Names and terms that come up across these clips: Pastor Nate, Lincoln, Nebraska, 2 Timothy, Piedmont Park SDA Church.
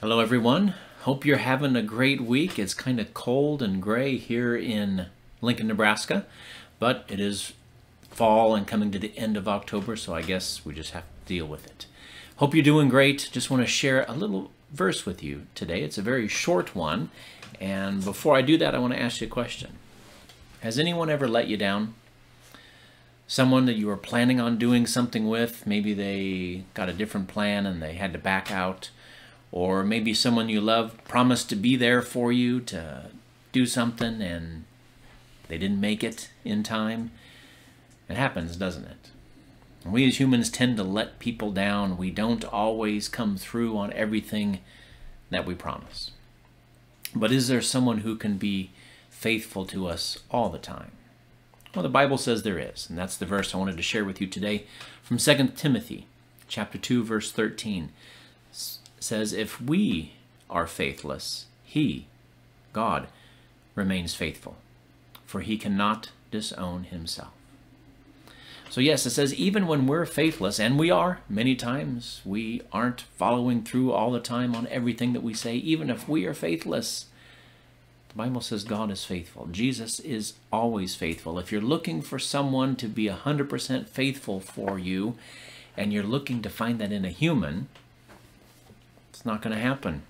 Hello everyone, hope you're having a great week. It's kind of cold and gray here in Lincoln, Nebraska, but it is fall and coming to the end of October, so I guess we just have to deal with it. Hope you're doing great. Just want to share a little verse with you today. It's a very short one, and before I do that, I want to ask you a question. Has anyone ever let you down? Someone that you were planning on doing something with, maybe they got a different plan and they had to back out. Or maybe someone you love promised to be there for you to do something and they didn't make it in time. It happens, doesn't it? And we as humans tend to let people down. We don't always come through on everything that we promise. But is there someone who can be faithful to us all the time? Well, the Bible says there is, and that's the verse I wanted to share with you today from 2 Timothy chapter 2, verse 13. Says, if we are faithless, he, God, remains faithful, for he cannot disown himself. So yes, it says even when we're faithless, and we are many times, we aren't following through all the time on everything that we say, even if we are faithless, the Bible says God is faithful. Jesus is always faithful. If you're looking for someone to be 100% faithful for you, and you're looking to find that in a human, it's not going to happen.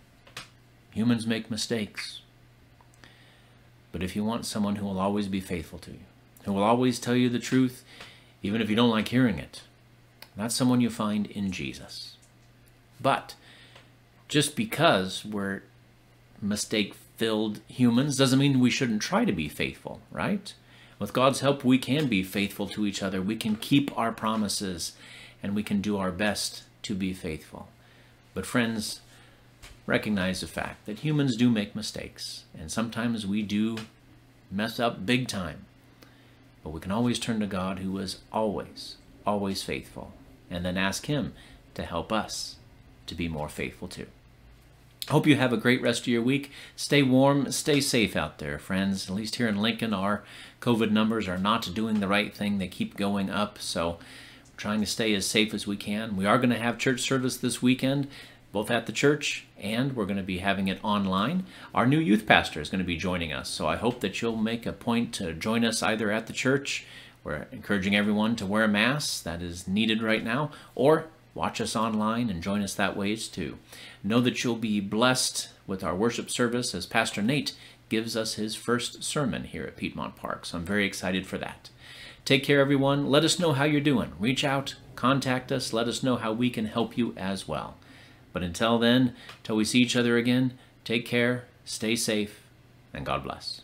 Humans make mistakes. But if you want someone who will always be faithful to you, who will always tell you the truth, even if you don't like hearing it, that's someone you find in Jesus. But just because we're mistake-filled humans doesn't mean we shouldn't try to be faithful, right? With God's help, we can be faithful to each other. We can keep our promises, and we can do our best to be faithful. But friends, recognize the fact that humans do make mistakes, and sometimes we do mess up big time. But we can always turn to God, who is always, always faithful, and then ask him to help us to be more faithful too. Hope you have a great rest of your week. Stay warm, stay safe out there, friends. At least here in Lincoln, our COVID numbers are not doing the right thing. They keep going up, so trying to stay as safe as we can. We are going to have church service this weekend, both at the church, and we're going to be having it online. Our new youth pastor is going to be joining us, so I hope that you'll make a point to join us either at the church. We're encouraging everyone to wear a mask. That is needed right now, or watch us online and join us that ways too. Know that you'll be blessed with our worship service as Pastor Nate gives us his first sermon here at Piedmont Park, so I'm very excited for that. Take care, everyone. Let us know how you're doing. Reach out, contact us, let us know how we can help you as well. But until then, till we see each other again, take care, stay safe, and God bless.